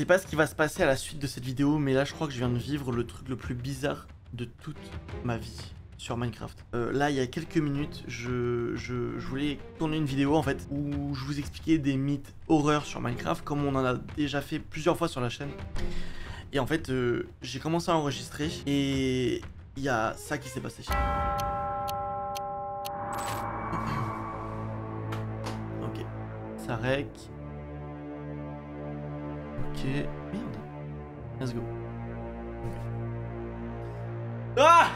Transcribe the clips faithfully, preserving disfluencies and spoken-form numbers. sais pas ce qui va se passer à la suite de cette vidéo, mais là je crois que je viens de vivre le truc le plus bizarre de toute ma vie sur Minecraft. Euh, là, il y a quelques minutes, je, je, je voulais tourner une vidéo en fait où je vous expliquais des mythes horreurs sur Minecraft, comme on en a déjà fait plusieurs fois sur la chaîne. Et en fait, euh, j'ai commencé à enregistrer et il y a ça qui s'est passé. Ok, ça rec. Ok, merde. Let's go. Ah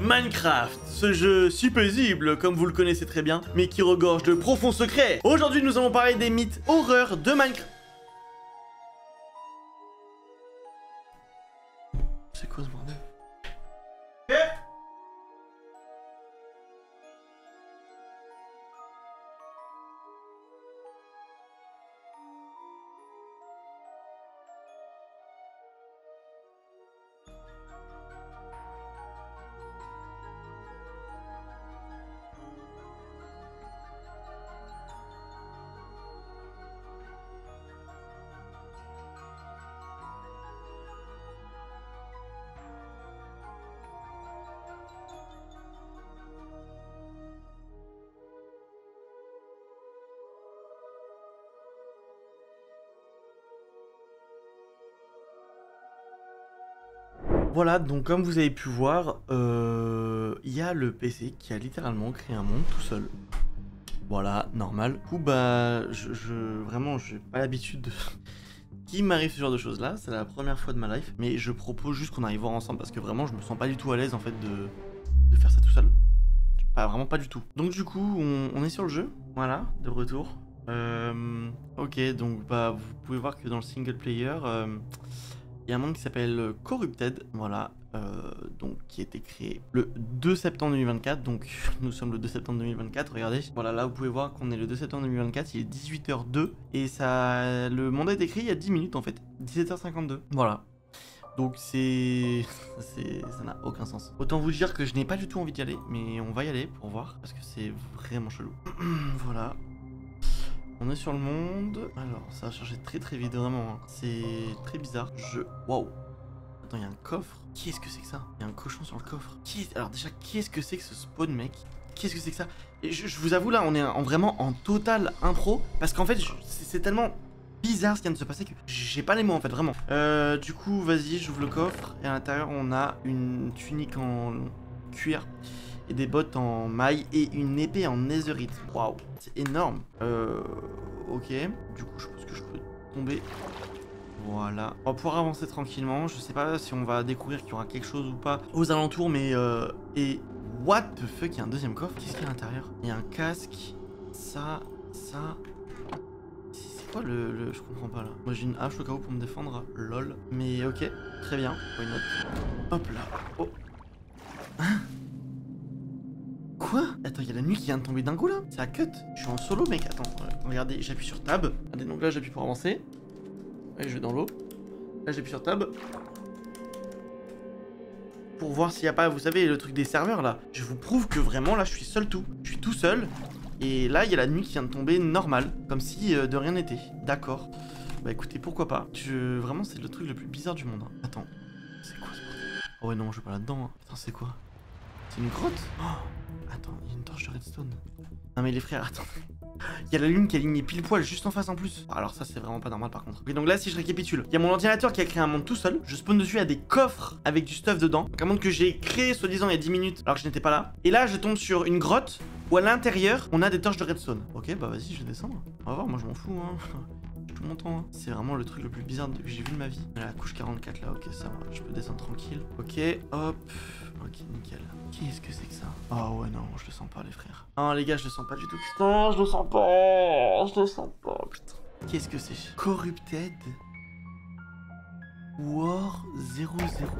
Minecraft, ce jeu si paisible comme vous le connaissez très bien, mais qui regorge de profonds secrets. Aujourd'hui, nous allons parler des mythes horreurs de Minecraft. C'est quoi ce bordel? Eh Voilà, donc comme vous avez pu voir, il euh, y a le P C qui a littéralement créé un monde tout seul. Voilà, normal. Du coup, bah, je, je vraiment, j'ai pas l'habitude de... Qui m'arrive ce genre de choses là, c'est la première fois de ma life. Mais je propose juste qu'on arrive voir ensemble parce que vraiment, je me sens pas du tout à l'aise en fait de, de faire ça tout seul. Pas vraiment pas du tout. Donc du coup, on, on est sur le jeu. Voilà, de retour. Euh, ok, donc bah, vous pouvez voir que dans le single player... Euh, il y a un monde qui s'appelle Corrupted, voilà, euh, donc qui a été créé le deux septembre deux mille vingt-quatre, donc nous sommes le deux septembre deux mille vingt-quatre, regardez. Voilà, là vous pouvez voir qu'on est le deux septembre deux mille vingt-quatre, il est dix-huit heures zéro deux, et ça, le monde a été créé il y a dix minutes en fait, dix-sept heures cinquante-deux, voilà. Donc c'est... ça n'a aucun sens. Autant vous dire que je n'ai pas du tout envie d'y aller, mais on va y aller pour voir, parce que c'est vraiment chelou. Voilà. On est sur le monde. Alors, ça a chargé très très vite, vraiment. Hein. C'est très bizarre. Je... Waouh. Attends, il y a un coffre. Qu'est-ce que c'est que ça? Il y a un cochon sur le coffre. Qu'est... Alors déjà, qu'est-ce que c'est que ce spawn, mec? Qu'est-ce que c'est que ça? Et je, je vous avoue, là, on est en, vraiment en totale impro. Parce qu'en fait, c'est tellement bizarre ce qui vient de se passer que j'ai pas les mots, en fait, vraiment. Euh, du coup, vas-y, j'ouvre le coffre. Et à l'intérieur, on a une tunique en cuir. Et des bottes en maille et une épée en netherite. Waouh, c'est énorme. Euh, ok. Du coup, je pense que je peux tomber. Voilà. On va pouvoir avancer tranquillement. Je sais pas si on va découvrir qu'il y aura quelque chose ou pas aux alentours, mais... Euh, et... What the fuck, il y a un deuxième coffre. Qu'est-ce qu'il y a à l'intérieur? Il y a un casque. Ça, ça... C'est quoi le, le... Je comprends pas, là. Moi, j'ai une hache au cas où pour me défendre. Lol. Mais ok, très bien. Why not? Hop là. Oh. Hein? Quoi? Attends, il y a la nuit qui vient de tomber d'un coup là? C'est la cut? Je suis en solo, mec. Attends, regardez, j'appuie sur tab. Regardez, donc là, j'appuie pour avancer. Allez, je vais dans l'eau. Là, j'appuie sur tab. Pour voir s'il n'y a pas, vous savez, le truc des serveurs là. Je vous prouve que vraiment là, je suis seul tout. Je suis tout seul. Et là, il y a la nuit qui vient de tomber normal. Comme si euh, de rien n'était. D'accord. Bah écoutez, pourquoi pas. Je... Vraiment, c'est le truc le plus bizarre du monde. Hein. Attends. C'est quoi ce bordel? Oh ouais, non, je vais pas là-dedans. Hein. Attends, c'est quoi? C'est une grotte? Oh. Attends, il y a une torche de redstone. Non mais les frères, attends. Il y a la lune qui est alignée pile poil juste en face en plus. Alors ça c'est vraiment pas normal par contre. Ok, donc là si je récapitule, il y a mon ordinateur qui a créé un monde tout seul. Je spawn dessus à des coffres avec du stuff dedans. Donc un monde que j'ai créé soi-disant il y a dix minutes alors que je n'étais pas là. Et là je tombe sur une grotte où à l'intérieur on a des torches de redstone. Ok bah vas-y je vais descendre. On va voir, moi je m'en fous hein. Tout mon temps, hein. C'est vraiment le truc le plus bizarre que j'ai vu de ma vie. La couche quarante-quatre là, ok, ça va, je peux descendre tranquille. Ok, hop, ok, nickel. Qu'est-ce que c'est que ça? Ah oh, ouais, non, je le sens pas, les frères. Non, les gars, je le sens pas du tout. Putain, je le sens pas, je le sens pas, putain. Qu'est-ce que c'est? Corrupted War zéro zéro.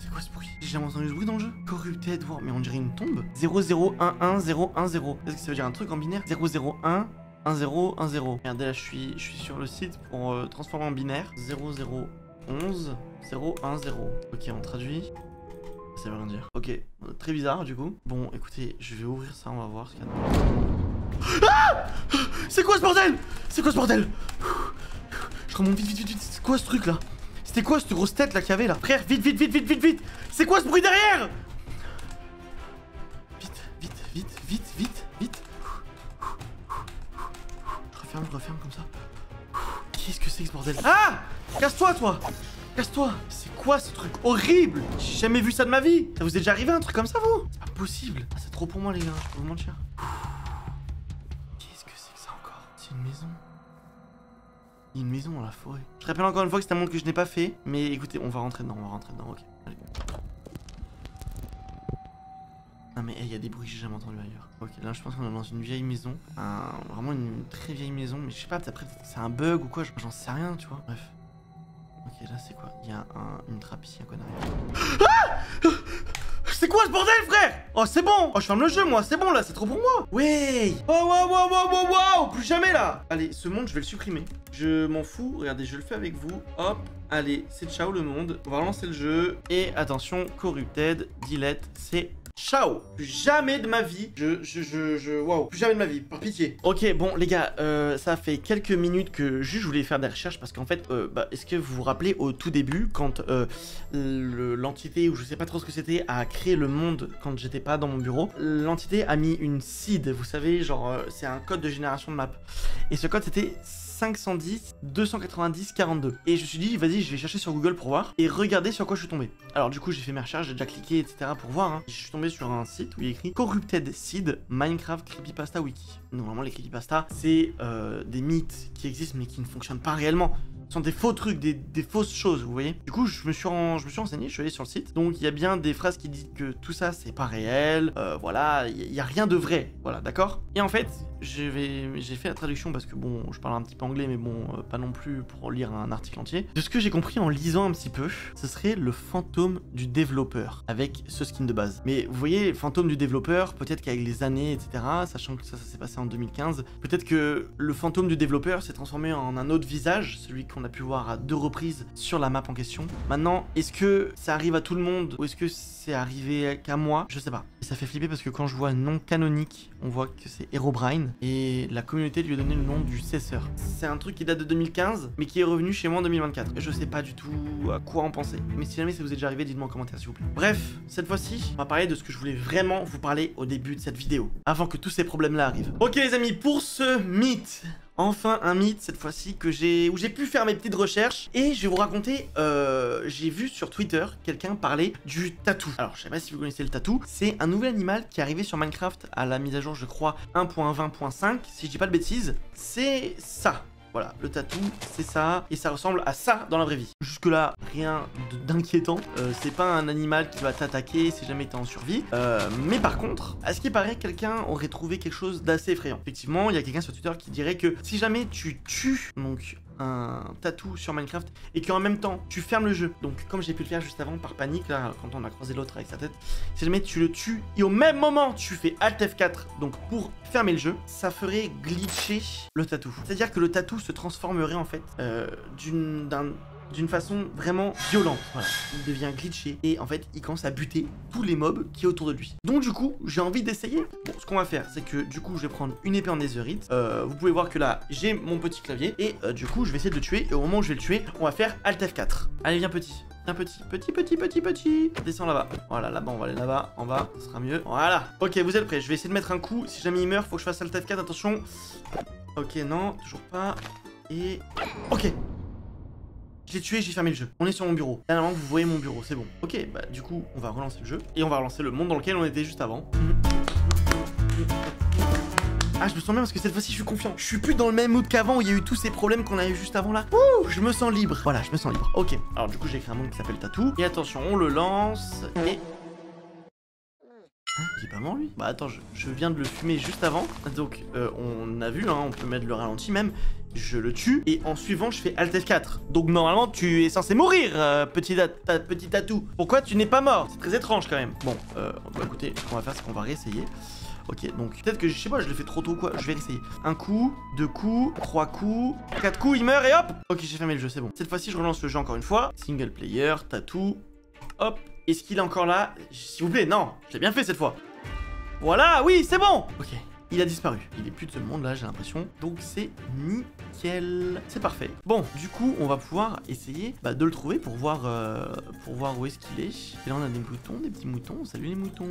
C'est quoi ce bruit? J'ai jamais entendu ce bruit dans le jeu. Corrupted War, mais on dirait une tombe. zéro zéro un un zéro un zéro. Est-ce que ça veut dire un truc en binaire? zéro zéro un un zéro un zéro. Regardez là, je suis, je suis sur le site pour euh, transformer en binaire. zéro zéro un un zéro un zéro. Ok, on traduit. Ça veut rien dire. Ok, très bizarre du coup. Bon, écoutez, je vais ouvrir ça, on va voir ce qu'il y a. Ah! C'est quoi ce bordel? C'est quoi ce bordel? Je remonte vite, vite, vite, vite. C'est quoi ce truc là? C'était quoi cette grosse tête là qu'il y avait là? Frère, vite, vite, vite, vite, vite, vite. C'est quoi ce bruit derrière? Vite, vite, vite, vite, vite, vite. Je referme, je referme comme ça. Qu'est-ce que c'est que ce bordel? Ah! Casse-toi, toi! Casse-toi! C'est quoi ce truc horrible? J'ai jamais vu ça de ma vie! Ça vous est déjà arrivé un truc comme ça, vous? C'est pas possible! Ah, c'est trop pour moi, les gars, je peux vous mentir. Qu'est-ce que c'est que ça encore? C'est une maison. Il y a une maison dans la forêt. Je rappelle encore une fois que c'est un monde que je n'ai pas fait. Mais écoutez, on va rentrer dedans, on va rentrer dedans, ok. Allez. Non mais il hey, y a des bruits que j'ai jamais entendus ailleurs. Ok, là je pense qu'on est dans une vieille maison. Un, vraiment une très vieille maison. Mais je sais pas, après c'est un bug ou quoi, j'en sais rien, tu vois. Bref. Ok, là c'est quoi? Il y a un, une trappe ici, un connard. Ah! C'est quoi ce bordel, frère? Oh, c'est bon. Oh, je ferme le jeu, moi. C'est bon, là. C'est trop pour moi. Ouais. Oh, wow, wow, wow, wow, wow. Plus jamais, là. Allez, ce monde, je vais le supprimer. Je m'en fous. Regardez, je le fais avec vous. Hop. Allez, c'est ciao, le monde. On va relancer le jeu. Et attention, Corrupted, Delete, c'est ciao. Plus jamais de ma vie. Je, je, je, je, waouh. Plus jamais de ma vie. Par pitié. Ok, bon, les gars, euh, ça fait quelques minutes que juste je voulais faire des recherches parce qu'en fait, euh, bah, est-ce que vous vous rappelez au tout début quand euh, l'entité, ou je sais pas trop ce que c'était, a créé le monde quand j'étais pas dans mon bureau, l'entité a mis une seed, vous savez, genre, euh, c'est un code de génération de map. Et ce code, c'était cinq cent dix, deux cent quatre-vingt-dix, quarante-deux. Et je me suis dit, vas-y, je vais chercher sur Google pour voir. Et regardez sur quoi je suis tombé. Alors, du coup, j'ai fait mes recherches, j'ai déjà cliqué, et cetera pour voir. Hein. Je suis tombé sur un site où il est écrit Corrupted Seed Minecraft Creepypasta Wiki. Normalement, les creepypasta, c'est euh, des mythes qui existent mais qui ne fonctionnent pas réellement. Ce sont des faux trucs, des, des fausses choses, vous voyez. Du coup, je me, suis en, je me suis renseigné, je suis allé sur le site. Donc, il y a bien des phrases qui disent que tout ça, c'est pas réel. Euh, voilà, il n'y a rien de vrai. Voilà, d'accord. Et en fait, j'ai fait la traduction parce que, bon, je parle un petit peu anglais, mais bon, euh, pas non plus pour lire un article entier. De ce que j'ai compris en lisant un petit peu, ce serait le fantôme du développeur avec ce skin de base. Mais vous voyez, fantôme du développeur, peut-être qu'avec les années, et cetera, sachant que ça, ça s'est passé en deux mille quinze, peut-être que le fantôme du développeur s'est transformé en un autre visage, celui qu'on a pu voir à deux reprises sur la map en question. Maintenant, est-ce que ça arrive à tout le monde ou est-ce que c'est arrivé qu'à moi? Je sais pas. Et ça fait flipper parce que quand je vois non canonique, on voit que c'est Herobrine et la communauté lui a donné le nom du cesseur. C'est un truc qui date de deux mille quinze mais qui est revenu chez moi en deux mille vingt-quatre. Je sais pas du tout à quoi en penser. Mais si jamais ça vous est déjà arrivé, dites-moi en commentaire s'il vous plaît. Bref, cette fois-ci, on va parler de ce que je voulais vraiment vous parler au début de cette vidéo, avant que tous ces problèmes-là arrivent. Ok les amis, pour ce mythe, enfin un mythe cette fois-ci que j'ai où j'ai pu faire mes petites recherches. Et je vais vous raconter, euh, j'ai vu sur Twitter quelqu'un parler du tatou. Alors je sais pas si vous connaissez le tatou, c'est un nouvel animal qui est arrivé sur Minecraft à la mise à jour je crois un point vingt point cinq si je dis pas de bêtises. C'est ça. Voilà, le tatou, c'est ça, et ça ressemble à ça dans la vraie vie. Jusque-là, rien d'inquiétant. Euh, c'est pas un animal qui va t'attaquer si jamais t'es en survie. Euh, mais par contre, à ce qui paraît, quelqu'un aurait trouvé quelque chose d'assez effrayant. Effectivement, il y a quelqu'un sur Twitter qui dirait que si jamais tu tues, donc un tatou sur Minecraft et qu'en même temps tu fermes le jeu, donc comme j'ai pu le faire juste avant par panique là quand on a croisé l'autre avec sa tête, si jamais tu le tues et au même moment tu fais Alt F quatre donc pour fermer le jeu, ça ferait glitcher le tatou, c'est à dire que le tatou se transformerait en fait euh, d'une d'un d'une façon vraiment violente. Voilà, il devient glitché et en fait, il commence à buter tous les mobs qui est autour de lui. Donc du coup, j'ai envie d'essayer. Bon, ce qu'on va faire, c'est que du coup, je vais prendre une épée en netherite. Euh, vous pouvez voir que là, j'ai mon petit clavier et euh, du coup, je vais essayer de le tuer. Et au moment où je vais le tuer, on va faire Alt F quatre. Allez, viens petit. Un petit, petit, petit, petit, petit. Descends là-bas. Voilà, là-bas, on va aller là-bas. En bas, ça sera mieux. Voilà. Ok, vous êtes prêts. Je vais essayer de mettre un coup. Si jamais il meurt, faut que je fasse Alt F quatre. Attention. Ok, non, toujours pas. Et... ok. Je l'ai tué, j'ai fermé le jeu. On est sur mon bureau. Là, normalement, vous voyez mon bureau, c'est bon. Ok, bah du coup, on va relancer le jeu. Et on va relancer le monde dans lequel on était juste avant. Ah, je me sens bien parce que cette fois-ci, je suis confiant. Je suis plus dans le même mood qu'avant où il y a eu tous ces problèmes qu'on a eu juste avant là. Ouh, je me sens libre. Voilà, je me sens libre. Ok, alors du coup, j'ai créé un monde qui s'appelle Tatou. Et attention, on le lance. Et... hein, il est pas mort lui? Bah attends, je, je viens de le fumer juste avant. Donc, euh, on a vu, hein, on peut mettre le ralenti même. Je le tue et en suivant je fais Alt F quatre. Donc normalement tu es censé mourir, euh, petit, ta, petit tatou. Pourquoi tu n'es pas mort? C'est très étrange quand même. Bon, euh, bah, écoutez, ce qu'on va faire c'est qu'on va réessayer. Ok, donc peut-être que je sais pas, je le fais trop tôt ou quoi. Je vais réessayer. Un coup, deux coups, trois coups, quatre coups, il meurt et hop. Ok, j'ai fermé le jeu, c'est bon. Cette fois-ci je relance le jeu encore une fois. Single player, tatou, hop. Est-ce qu'il est encore là? S'il vous plaît, non, je l'ai bien fait cette fois. Voilà, oui, c'est bon. Ok, il a disparu. Il est plus de ce monde là, j'ai l'impression. Donc c'est nickel. C'est parfait. Bon, du coup, on va pouvoir essayer bah, de le trouver pour voir, euh, pour voir où est-ce qu'il est. Et là, on a des moutons, des petits moutons. Salut les moutons.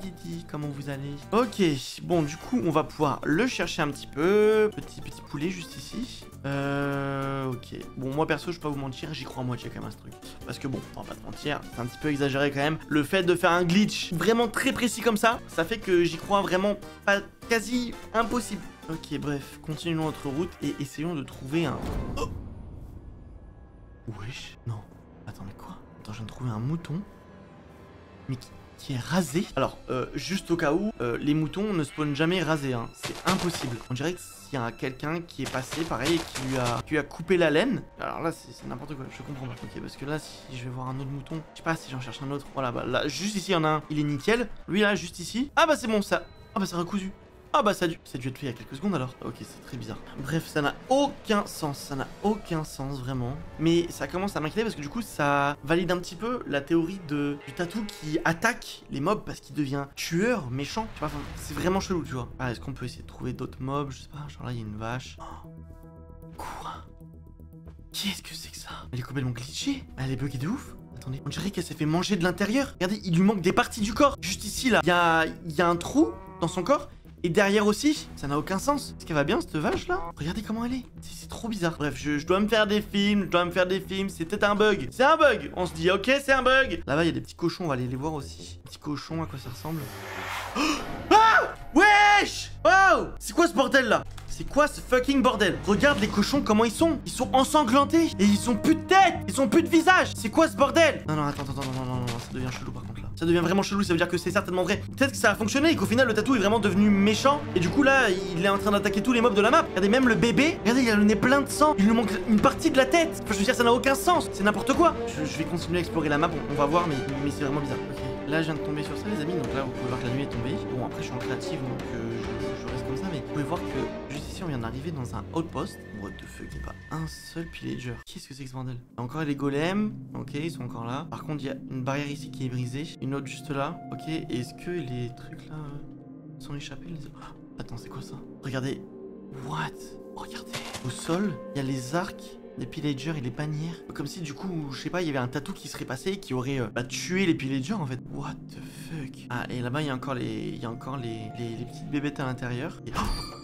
Didi, comment vous allez? Ok, bon, du coup, on va pouvoir le chercher un petit peu. Petit, petit poulet juste ici. Euh, ok. Bon, moi perso, je peux pas vous mentir, j'y crois à moitié quand même à ce truc. Parce que bon, on va pas te mentir, c'est un petit peu exagéré quand même. Le fait de faire un glitch vraiment très précis comme ça, ça fait que j'y crois vraiment pas, quasi impossible. Ok, bref, continuons notre route et essayons de trouver un... Oh wesh, non. Attends, mais quoi? Attends, je viens de trouver un mouton. Mais qui... qui est rasé. Alors, euh, juste au cas où, euh, les moutons ne spawnent jamais rasés, hein. C'est impossible. On dirait que s'il y a quelqu'un qui est passé, pareil, et qui lui a, qui lui a coupé la laine. Alors là, c'est n'importe quoi, je comprends pas. Ok, parce que là, si je vais voir un autre mouton, je sais pas si j'en cherche un autre. Voilà, bah là, juste ici, il y en a un. Il est nickel. Lui, là, juste ici. Ah bah c'est bon, ça... Ah bah c'est recousu. Ah bah ça a dû... ça a dû être fait il y a quelques secondes alors. Ok, c'est très bizarre. Bref, ça n'a aucun sens. Ça n'a aucun sens vraiment. Mais ça commence à m'inquiéter parce que du coup ça valide un petit peu la théorie de... du tatou qui attaque les mobs parce qu'il devient tueur, méchant. Tu vois, c'est vraiment chelou, tu vois. Ah, est-ce qu'on peut essayer de trouver d'autres mobs? Je sais pas, genre là il y a une vache. Oh. Quoi? Qu'est-ce que c'est que ça? Elle est complètement glitchée. Elle est buggée de ouf. Attendez, on dirait qu'elle s'est fait manger de l'intérieur. Regardez, il lui manque des parties du corps. Juste ici là, il y a, il y a un trou dans son corps. Et derrière aussi, ça n'a aucun sens. Est-ce qu'elle va bien cette vache là? Regardez comment elle est. C'est trop bizarre. Bref, je, je dois me faire des films, je dois me faire des films. C'est peut-être un bug. C'est un bug. On se dit, ok, c'est un bug. Là-bas, il y a des petits cochons, on va aller les voir aussi. Petits cochons, à quoi ça ressemble? Oh ah! Wesh! Oh! C'est quoi ce bordel là? C'est quoi ce fucking bordel? Regarde les cochons, comment ils sont. Ils sont ensanglantés. Et ils ont plus de tête. Ils ont plus de visage. C'est quoi ce bordel? Non, non, attends, attends, non, non, non, non, ça devient chelou par contre là. Ça devient vraiment chelou, ça veut dire que c'est certainement vrai. Peut-être que ça a fonctionné et qu'au final le tatou est vraiment devenu méchant. Et du coup là, il est en train d'attaquer tous les mobs de la map. Regardez, même le bébé, regardez, il a le nez plein de sang. Il lui manque une partie de la tête. Enfin, je veux dire, ça n'a aucun sens. C'est n'importe quoi. Je, je vais continuer à explorer la map, on, on va voir, mais, mais c'est vraiment bizarre. Ok. Là, je viens de tomber sur ça, les amis. Donc là, vous pouvez voir que la nuit est tombée. Bon, après, je suis en créative, donc euh, je, je reste comme ça. Mais vous pouvez voir que juste ici, on vient d'arriver dans un outpost. What the fuck, il n'y a pas un seul pillager. Qu'est-ce que c'est que ce bordel? Encore les golems. Ok, ils sont encore là. Par contre, il y a une barrière ici qui est brisée. Une autre juste là. Ok, et est-ce que les trucs là euh, sont échappés les... Oh, attends, c'est quoi ça? Regardez. What? Regardez. Au sol, il y a les arcs, les pillagers et les bannières. Comme si du coup, je sais pas, il y avait un tatou qui serait passé et qui aurait euh, bah, tué les pillagers en fait. What the fuck? Ah, et là-bas, il y a encore les, il y a encore les, les, les petites bébêtes à l'intérieur. Et... Oh,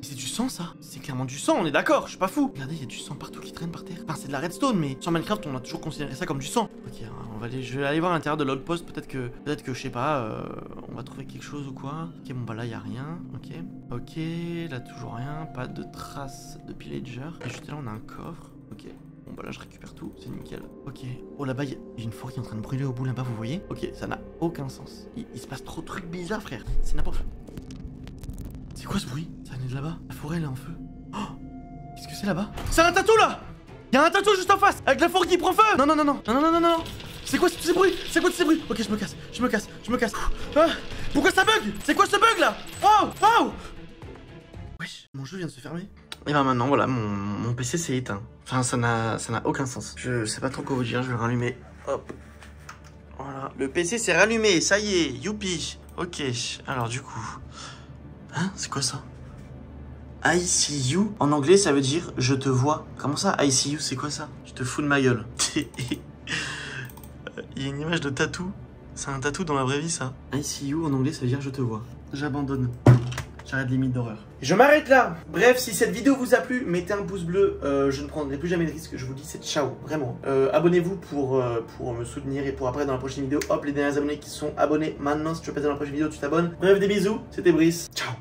c'est du sang ça? C'est clairement du sang, on est d'accord, je suis pas fou. Regardez, il y a du sang partout qui traîne par terre. Enfin, c'est de la redstone, mais sur Minecraft, on a toujours considéré ça comme du sang. Ok, on va aller, je vais aller voir à l'intérieur de l'outpost, peut-être que, peut-être que, je sais pas, euh, on va trouver quelque chose ou quoi. Ok, bon bah là, il y a rien, ok. Ok, là, toujours rien, pas de traces de pillager. Et juste là, on a un coffre, ok. Bon bah là, je récupère tout, c'est nickel. Ok. Oh, là-bas, il y, y a une forêt qui est en train de brûler au bout là-bas, vous voyez? Ok, ça n'a aucun sens. Il, il se passe trop de trucs bizarres, frère. C'est n'importe quoi. C'est quoi ce bruit? Ça venait de là-bas. La forêt, elle est en feu. Oh, qu'est-ce que c'est là-bas? C'est un tatou là! Y'a un tatou juste en face! Avec la forêt qui prend feu! Non, non, non, non, non, non, non, non! C'est quoi ces bruits? C'est quoi ces bruits? Ok, je me casse, je me casse, je me casse. Ah, pourquoi ça bug? C'est quoi ce bug là? Oh, oh! Wesh, mon jeu vient de se fermer. Et bah ben maintenant, voilà, mon, mon P C s'est éteint. Enfin, ça n'a ça n'a aucun sens. Je sais pas trop quoi vous dire, je vais rallumer. Hop. Voilà, le P C s'est rallumé, ça y est, youpi. Ok, alors du coup. Hein? C'est quoi ça? I see you. En anglais, ça veut dire je te vois. Comment ça? I see you, c'est quoi ça? Je te fous de ma gueule. Il y a une image de tatou. C'est un tatou dans la vraie vie, ça. I see you, en anglais, ça veut dire je te vois. J'abandonne. J'arrête les mythes d'horreur. Je m'arrête là. Bref, si cette vidéo vous a plu, mettez un pouce bleu. Euh, je ne prendrai plus jamais de risque. Je vous dis, c'est ciao. Vraiment. Euh, Abonnez-vous pour, euh, pour me soutenir et pour après dans la prochaine vidéo. Hop, les derniers abonnés qui sont abonnés maintenant. Si tu veux passer dans la prochaine vidéo, tu t'abonnes. Bref, des bisous. C'était Brice. Ciao.